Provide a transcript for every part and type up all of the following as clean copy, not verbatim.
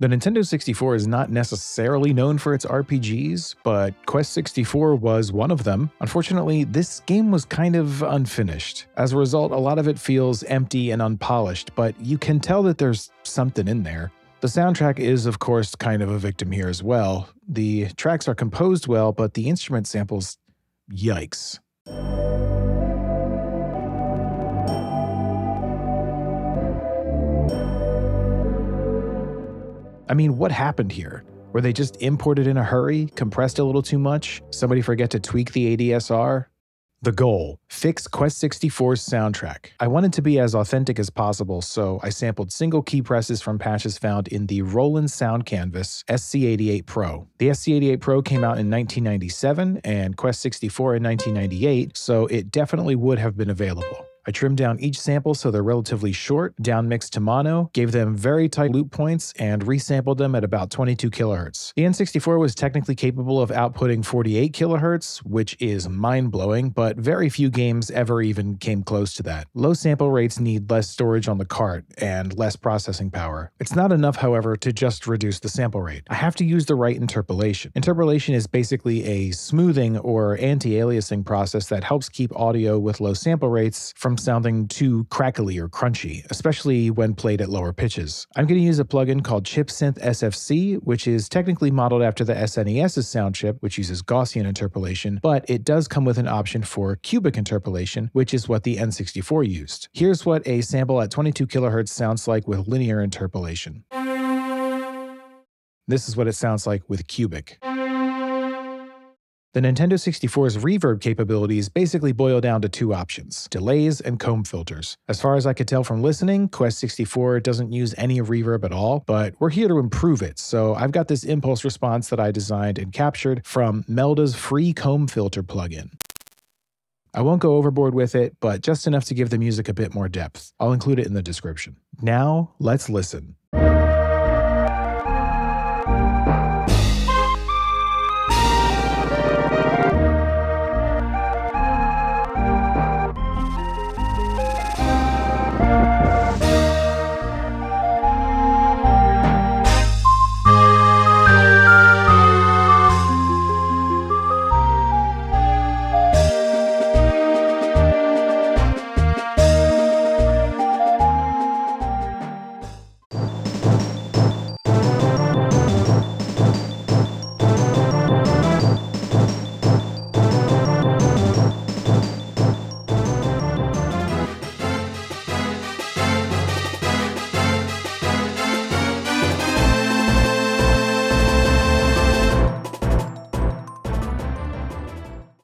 The Nintendo 64 is not necessarily known for its RPGs, but Quest 64 was one of them. Unfortunately, this game was kind of unfinished. As a result, a lot of it feels empty and unpolished, but you can tell that there's something in there. The soundtrack is, of course, kind of a victim here as well. The tracks are composed well, but the instrument samples, yikes. I mean, what happened here? Were they just imported in a hurry, compressed a little too much? Somebody forget to tweak the ADSR? The goal, fix Quest 64's soundtrack. I wanted to be as authentic as possible, so I sampled single key presses from patches found in the Roland Sound Canvas SC88 Pro. The SC88 Pro came out in 1997 and Quest 64 in 1998, so it definitely would have been available. I trimmed down each sample so they're relatively short, downmixed to mono, gave them very tight loop points, and resampled them at about 22 kHz. The N64 was technically capable of outputting 48 kHz, which is mind-blowing, but very few games ever even came close to that. Low sample rates need less storage on the cart and less processing power. It's not enough, however, to just reduce the sample rate. I have to use the right interpolation. Interpolation is basically a smoothing or anti-aliasing process that helps keep audio with low sample rates from sounding too crackly or crunchy, especially when played at lower pitches. I'm going to use a plugin called ChipSynth SFC, which is technically modeled after the SNES's sound chip, which uses Gaussian interpolation, but it does come with an option for cubic interpolation, which is what the N64 used. Here's what a sample at 22 kHz sounds like with linear interpolation. This is what it sounds like with cubic. The Nintendo 64's reverb capabilities basically boil down to two options, delays and comb filters. As far as I could tell from listening, Quest 64 doesn't use any reverb at all, but we're here to improve it, so I've got this impulse response that I designed and captured from Melda's free comb filter plugin. I won't go overboard with it, but just enough to give the music a bit more depth. I'll include it in the description. Now, let's listen.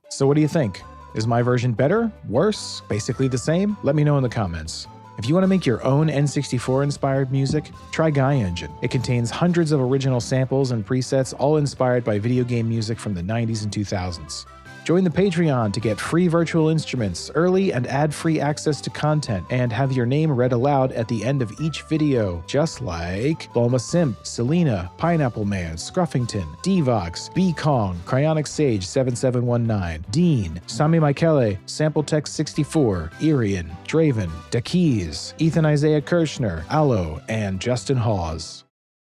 So what do you think? Is my version better, worse, basically the same? Let me know in the comments. If you want to make your own N64 inspired music, try GuyEngine. It contains hundreds of original samples and presets all inspired by video game music from the 90s and 2000s. Join the Patreon to get free virtual instruments, early and ad-free access to content, and have your name read aloud at the end of each video, just like Bulma Simp, Selena, Pineapple Man, Scruffington, Devox, B Kong, Cryonic Sage 7719, Dean, Sami Michele, SampleTech64, Irian, Draven, Dakiz, Ethan Isaiah Kirchner, Allo, and Justin Hawes.